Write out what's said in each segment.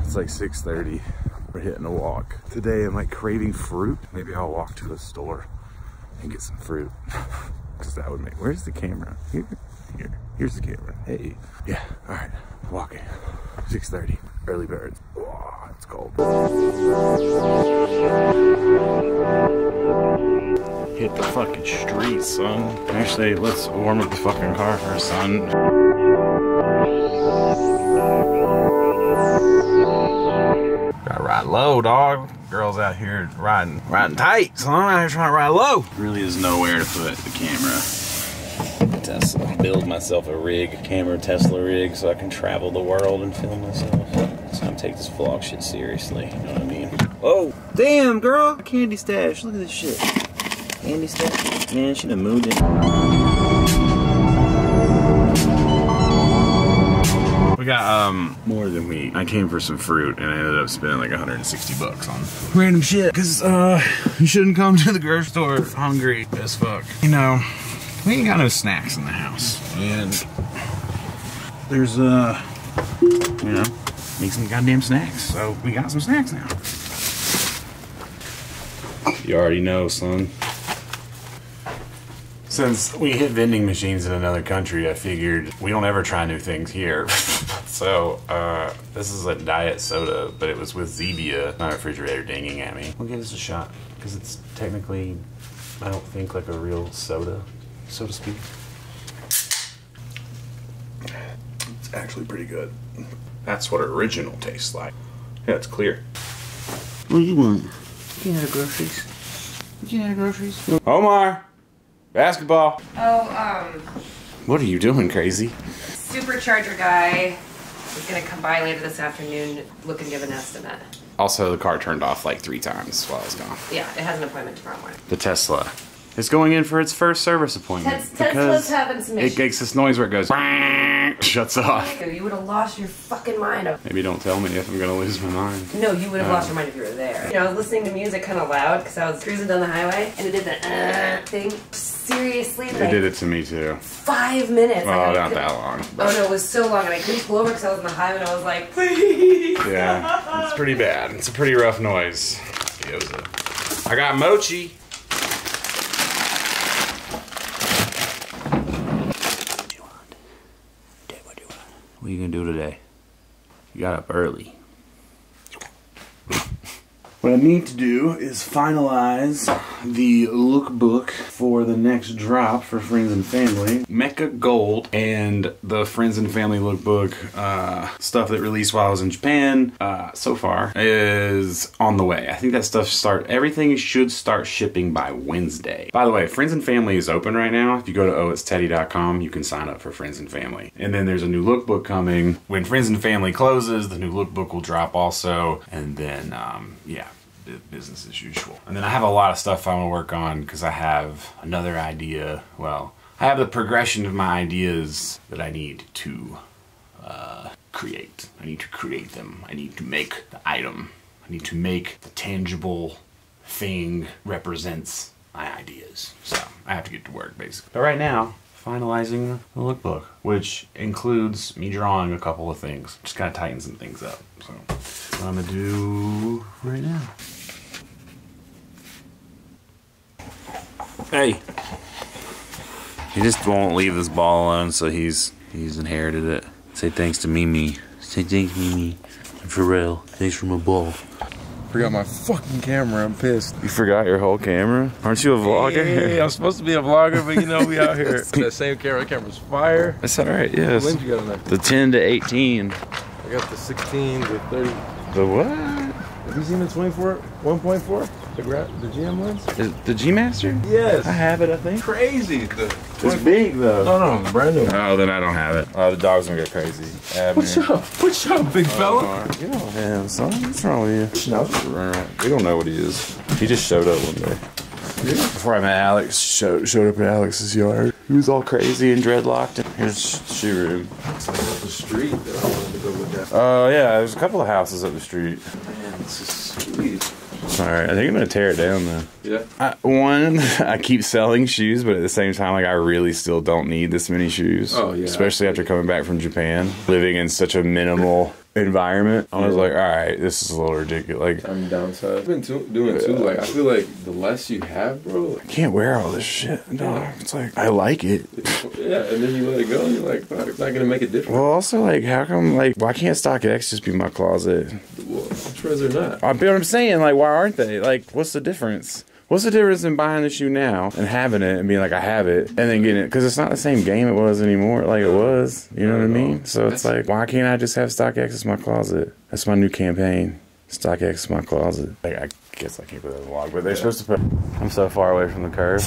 It's like 6:30. We're hitting a walk. Today I'm like craving fruit. Maybe I'll walk to a store and get some fruit. Because that would make... Where's the camera? Here. Here's the camera. Hey. Yeah. All right. Walking. 6:30. Early birds. Oh, it's cold. Hit the fucking streets, son. Actually, let's warm up the fucking car first, son. Ride low, dog. Girls out here riding tight. So I'm out here trying to ride low. Really is nowhere to put the camera. Tesla. Build myself a rig, a camera Tesla rig, so I can travel the world and film myself. So I'm taking this vlog shit seriously. You know what I mean? Oh, damn, girl. Candy stash. Look at this shit. Candy stash. Man, she done moved in. We got more than we. I came for some fruit and I ended up spending like 160 bucks on random shit. Cause you shouldn't come to the grocery store hungry as fuck. You know, we ain't got no snacks in the house. And there's you know, make some goddamn snacks. So we got some snacks now. You already know, son. Since we hit vending machines in another country, I figured we don't ever try new things here. So, this is a diet soda, but it was with Zevia. My refrigerator dinging at me. We'll give this a shot, because it's technically, I don't think, like a real soda, so to speak. It's actually pretty good. That's what original tastes like. Yeah, it's clear. What do you want? You can have groceries. You can have groceries. Omar! Basketball. What are you doing, crazy? Supercharger guy is gonna come by later this afternoon, look and give an estimate. Also, the car turned off like 3 times while I was gone. Yeah, it has an appointment tomorrow morning. The Tesla is going in for its first service appointment. Tesla's having some issues. It makes this noise where it goes, shuts off. You would have lost your fucking mind. Maybe don't tell me if I'm gonna lose my mind. No, you would have lost your mind if you were there. You know, I was listening to music kind of loud because I was cruising down the highway and it did that thing. Seriously, like, it did it to me too. 5 minutes. Well, like, not that long. But... Oh no, it was so long, and I couldn't pull over because I was on the highway, and I was like, please. Yeah, it's pretty bad. It's a pretty rough noise. I got mochi. What are you gonna do today? You got up early. What I need to do is finalize the lookbook for the next drop for friends and family. Mecca Gold and the friends and family lookbook stuff that released while I was in Japan so far is on the way. I think that stuff everything should start shipping by Wednesday. By the way, friends and family is open right now. If you go to ohitsteddy.com, you can sign up for friends and family. And then there's a new lookbook coming. When friends and family closes, the new lookbook will drop also. And then, yeah. Business as usual. And then I have a lot of stuff I want to work on because I have another idea. Well, I have the progression of my ideas that I need to create. I need to create them. I need to make the item. I need to make the tangible thing represents my ideas. So I have to get to work basically. But right now, finalizing the lookbook, which includes me drawing a couple of things. Just gotta tighten some things up. So that's what I'm gonna do right now. Hey, he just won't leave this ball alone, so he's inherited it. Say thanks to Mimi. Say thanks, Mimi. And Pharrell, thanks for my ball. Forgot my fucking camera. I'm pissed. You forgot your whole camera? Aren't you a vlogger? Yeah, I'm supposed to be a vlogger, but you know we out here. That same camera. That camera's fire. That's all right. Yes. What lens you got on that? The 10 to 18. I got the 16, the 30. The what? Have you seen the 24, 1.4? The GM lens? Is the G Master? Yes. I have it. I think. Crazy. It's big though. No, no, brand new. Oh, then I don't have it. Oh, the dog's gonna go crazy. What's up, big fella? Get on him, son. What's wrong with you? No, we don't know what he is. He just showed up one day. Yeah. Before I met Alex, showed up in Alex's yard. He was all crazy and dreadlocked. And here's the shoe room. It's like up the street that I wanted to go with that. Oh, yeah, there's a couple of houses up the street. Man, this is sweet. All right, I think I'm gonna tear it down though. Yeah. I keep selling shoes, but at the same time, like I really still don't need this many shoes. Oh yeah. Especially after coming back from Japan, living in such a minimal environment. I was like, all right, this is a little ridiculous. Like, I'm downside. I've been doing too. Like, I feel like the less you have, bro. Like, I can't wear all this shit. No, it's like I like it. Yeah, and then you let it go, and you're like, fuck, it's not gonna make a difference. Well, also like, how come like why can't StockX just be my closet? Well, I'm sure they're not. I'm saying, like, why aren't they? Like, what's the difference? What's the difference in buying the shoe now and having it and being like, I have it, and then getting it? Because it's not the same game it was anymore. Like, it was. You know what I mean? So it's like, why can't I just have StockX as my closet? That's my new campaign. StockX is my closet. Like, I guess I can't put that in the vlog, but they're supposed to put... I'm so far away from the curb.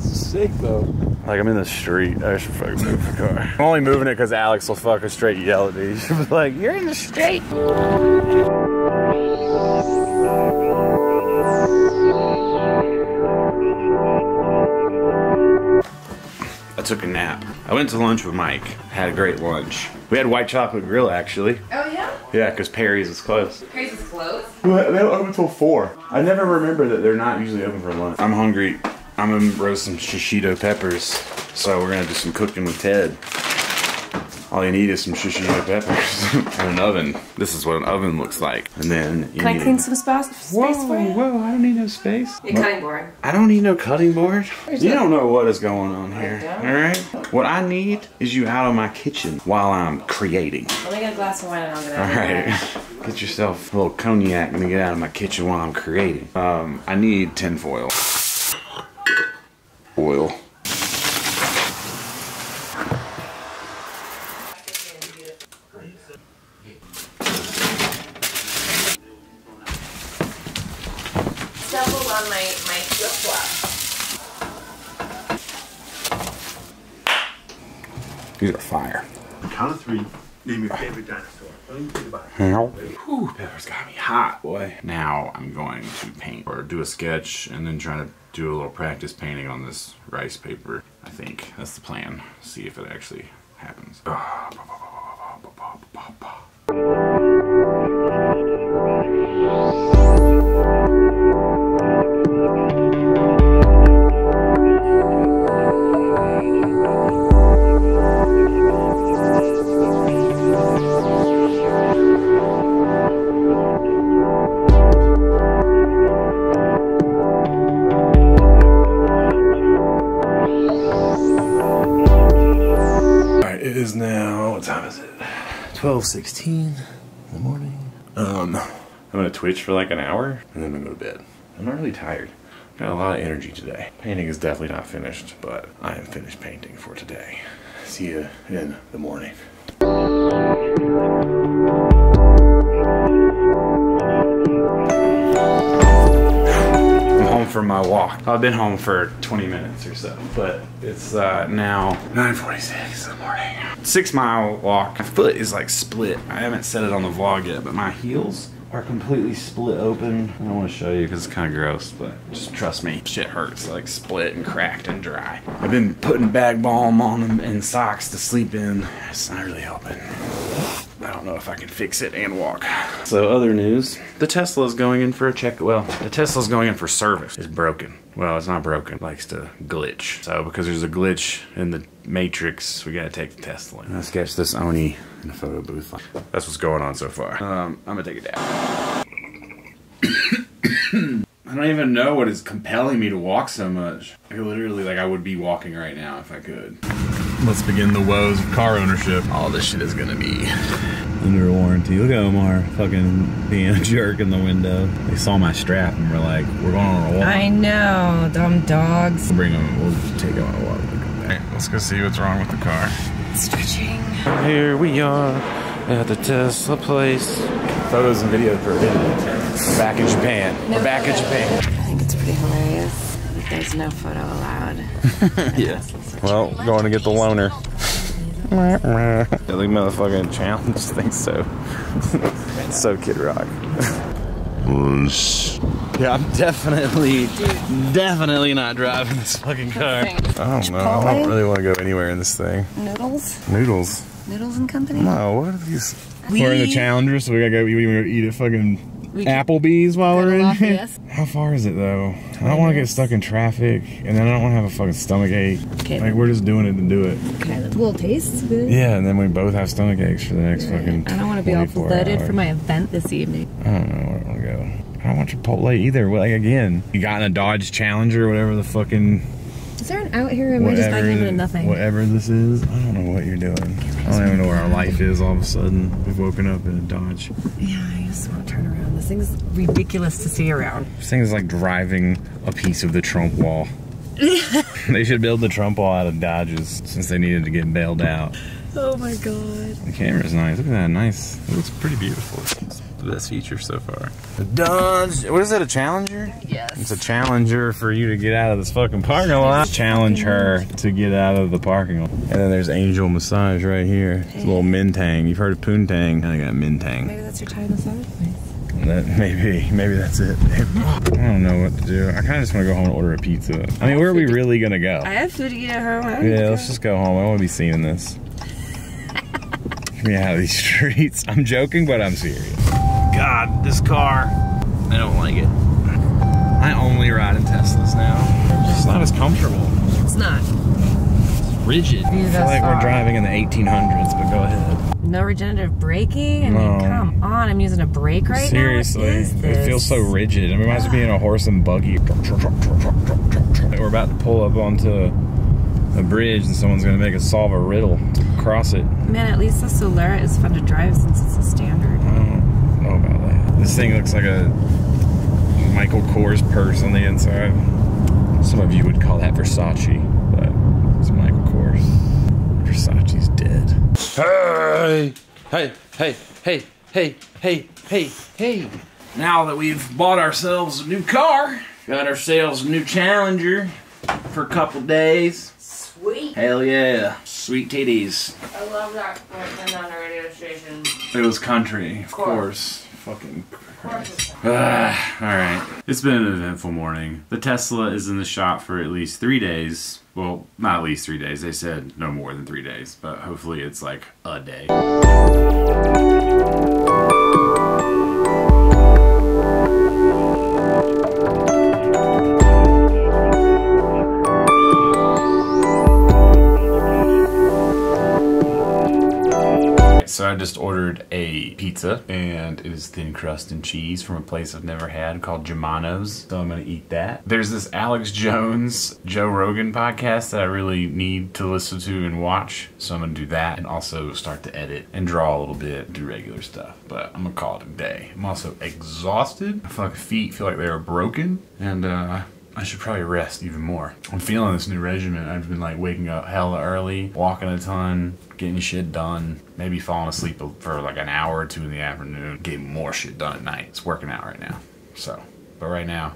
Sick, though. Like, I'm in the street. I should fucking move the car. I'm only moving it because Alex will fucking straight yell at me. She'll be like, you're in the street. I took a nap. I went to lunch with Mike. Had a great lunch. We had white chocolate grill, actually. Oh, yeah? Yeah, because Perry's is closed. Perry's is closed? Well, they don't open until 4. I never remember that they're not usually open for lunch. I'm hungry. I'm going to roast some shishito peppers. So we're going to do some cooking with Ted. All you need is some shishito peppers and an oven. This is what an oven looks like. And then you Can I clean some space for you? Whoa, I don't need no space. Your cutting board. I don't need no cutting board. You don't know what is going on here, all right? What I need is you out of my kitchen while I'm creating. Let me get a glass of wine and I'll get out. All right, get yourself a little cognac and get out of my kitchen while I'm creating. I need tinfoil. Oil. These are fire. Count of 3, name your favorite dinosaur. Whew, pepper's got me hot, boy. Now I'm going to paint or do a sketch and then try to do a little practice painting on this rice paper. I think that's the plan. See if it actually happens. Is now, what time is it? 12:16 in the morning. I'm gonna Twitch for like an hour and then I'm gonna go to bed. I'm not really tired. Got a lot of energy today. Painting is definitely not finished, but I am finished painting for today. See you in the morning. For my walk. I've been home for 20 minutes or so, but it's now 9:46 in the morning. 6-mile walk. My foot is like split. I haven't said it on the vlog yet, but my heels are completely split open. I don't want to show you because it's kind of gross, but just trust me, shit hurts, like split and cracked and dry. I've been putting bag balm on them and socks to sleep in. It's not really helping. I don't know if I can fix it and walk. So other news, the Tesla is going in for a check. Well, the Tesla is going in for service. It's broken. Well, it's not broken. It likes to glitch. So because there's a glitch in the matrix, we gotta take the Tesla in. I'll sketch this Oni in a photo booth. That's what's going on so far. I'm gonna take it down. I don't even know what is compelling me to walk so much. I literally, like, I would be walking right now if I could. Let's begin the woes of car ownership. All this shit is gonna be under warranty. Look at Omar fucking being a jerk in the window. They saw my strap and were like, we're going on a walk. I know, dumb dogs. Bring them, we'll just take them on a walk. Hey, let's go see what's wrong with the car. Stretching. Here we are at the Tesla place. Photos and video for a video. We're back in Japan. No, we're back in Japan. I think it's pretty hilarious. There's no photo allowed. Yeah. Well, going to get the loaner. Yeah, the motherfucking challenge thinks so. So Kid Rock. Yeah, I'm definitely not driving this fucking car. I don't know. Chipotle? I don't really want to go anywhere in this thing. Noodles? Noodles. Noodles and Company? No, what are these? We're in the Challenger, so we gotta go eat at fucking Applebee's while we're in here. Yes. How far is it though? I don't want to get stuck in traffic, and then I don't want to have a fucking stomach ache. Okay. Like, we're just doing it to do it. Okay, well, it tastes good. Yeah, and then we both have stomach aches for the next fucking 24 hours. I don't want to be all flooded for my event this evening. I don't know where I want to go. I don't want Chipotle either. Like, again, you got in a Dodge Challenger, whatever the fucking... Is there an out here, or am I just diving into nothing? Whatever this is, I don't know what you're doing. I don't even know where our life is all of a sudden. We've woken up in a Dodge. Yeah, I just want to turn around. This thing's ridiculous to see around. This thing is like driving a piece of the Trump wall. They should build the Trump wall out of Dodges since they needed to get bailed out. Oh my god. The camera's nice. Look at that, nice. It looks pretty beautiful. It's the best feature so far. The Dodge. What is that, a Challenger? Yes. It's a Challenger for you to get out of this fucking parking lot. Challenge her to get out of the parking lot. And then there's Angel Massage right here. Hey. It's a little Mintang. You've heard of Poontang. I got Mintang. Maybe that's your Thai massage place. That maybe that's it. I don't know what to do. I kind of just want to go home and order a pizza. I mean, where are we really gonna go? I have food to eat at home. Yeah, let's just go home. I want to be seeing this. Get me out of these streets. I'm joking, but I'm serious. God, this car. I don't like it. I only ride in Teslas now. It's not as comfortable. It's not. It's rigid. I feel like we're driving in the 1800s, but go ahead. No regenerative braking? I mean, come on, I'm using a brake right now. Seriously, it feels so rigid. I mean, it might as well be in a horse and buggy. We're about to pull up onto a bridge and someone's gonna make us solve a riddle to cross it. Man, at least the Solara is fun to drive since it's a standard. I don't know about that. This thing looks like a Michael Kors purse on the inside. Some of you would call that Versace, but it's Michael Kors. Versace's dead. Hey! Hey, hey, hey, hey, hey, hey, hey. Now that we've bought ourselves a new car, got ourselves a new Challenger for a couple days. Sweet. Hell yeah. Sweet titties. I love that on a radio station. It was country, of course. Fucking Christ. Alright. It's been an eventful morning. The Tesla is in the shop for at least 3 days. Well, not at least 3 days. They said no more than 3 days, but hopefully it's like a day. So I just ordered a pizza, and it is thin crust and cheese from a place I've never had called Jamano's, so I'm gonna eat that. There's this Alex Jones, Joe Rogan podcast that I really need to listen to and watch, so I'm gonna do that and also start to edit and draw a little bit, do regular stuff, but I'm gonna call it a day. I'm also exhausted. I feel like my feet feel like they are broken, and I should probably rest even more. I'm feeling this new regimen. I've been like waking up hella early, walking a ton, getting shit done, maybe falling asleep for like an hour or two in the afternoon, getting more shit done at night. It's working out right now. So, but right now,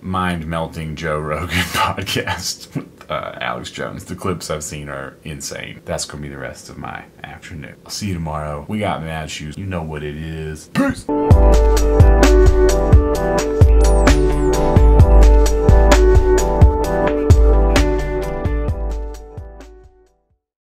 mind-melting Joe Rogan podcast with Alex Jones. The clips I've seen are insane. That's gonna be the rest of my afternoon. I'll see you tomorrow. We got mad shoes. You know what it is. Peace.